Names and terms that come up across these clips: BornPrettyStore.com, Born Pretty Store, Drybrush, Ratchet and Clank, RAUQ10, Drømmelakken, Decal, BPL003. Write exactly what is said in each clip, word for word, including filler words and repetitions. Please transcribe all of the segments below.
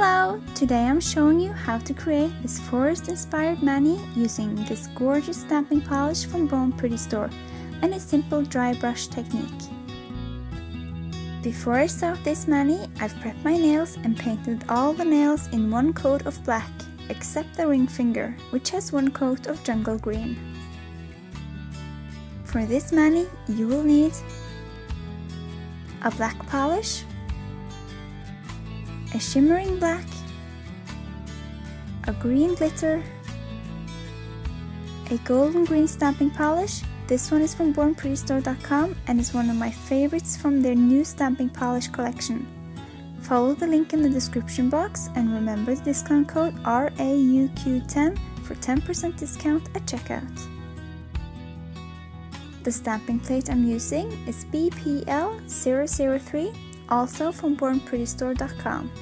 Hello! Today I'm showing you how to create this forest-inspired mani using this gorgeous stamping polish from Born Pretty Store and a simple dry brush technique. Before I start this mani, I've prepped my nails and painted all the nails in one coat of black, except the ring finger, which has one coat of jungle green. For this mani, you will need a black polish, a shimmering black, a green glitter, a golden green stamping polish. This one is from Born Pretty Store dot com and is one of my favorites from their new stamping polish collection. Follow the link in the description box and remember the discount code R A U Q ten for ten percent discount at checkout. The stamping plate I'm using is B P L zero zero three, also from Born Pretty Store dot com.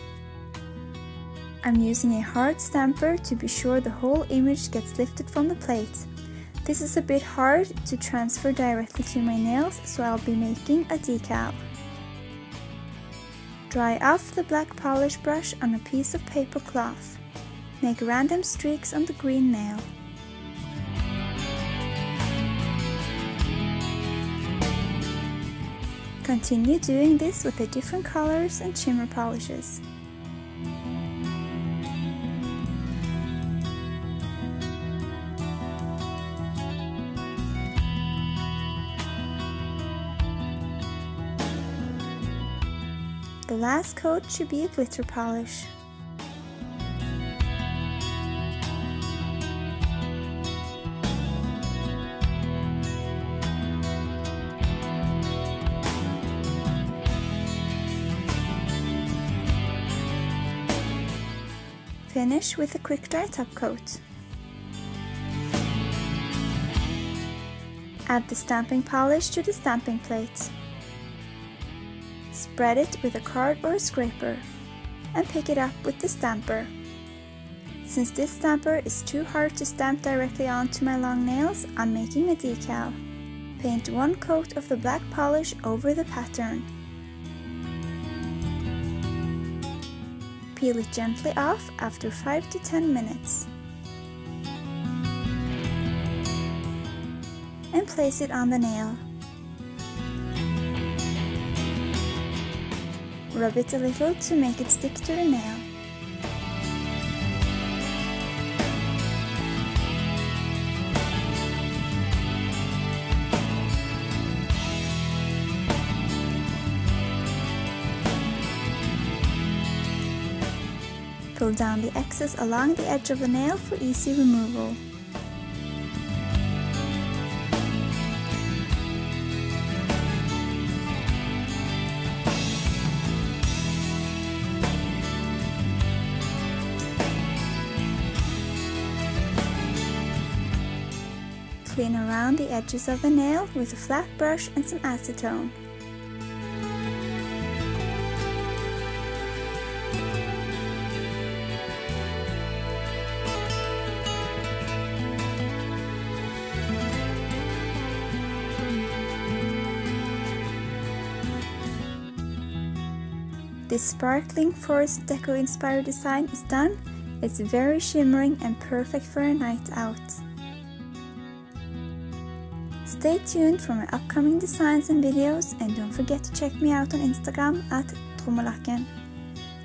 I'm using a hard stamper to be sure the whole image gets lifted from the plate. This is a bit hard to transfer directly to my nails, so I'll be making a decal. Dry off the black polish brush on a piece of paper cloth. Make random streaks on the green nail. Continue doing this with the different colors and shimmer polishes. The last coat should be a glitter polish. Finish with a quick dry top coat. Add the stamping polish to the stamping plate. Spread it with a card or a scraper and pick it up with the stamper. Since this stamper is too hard to stamp directly onto my long nails, I'm making a decal. Paint one coat of the black polish over the pattern. Peel it gently off after five to ten minutes and place it on the nail. Rub it a little to make it stick to the nail. Pull down the excess along the edge of the nail for easy removal. Clean around the edges of the nail with a flat brush and some acetone. This sparkling forest deco-inspired design is done. It's very shimmering and perfect for a night out. Stay tuned for my upcoming designs and videos, and don't forget to check me out on Instagram at Drømmelakken.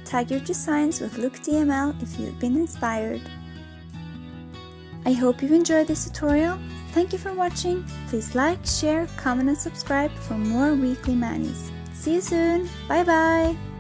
Tag your designs with R A U Q D M L if you've been inspired. I hope you enjoyed this tutorial. Thank you for watching. Please like, share, comment and subscribe for more weekly manis. See you soon. Bye bye.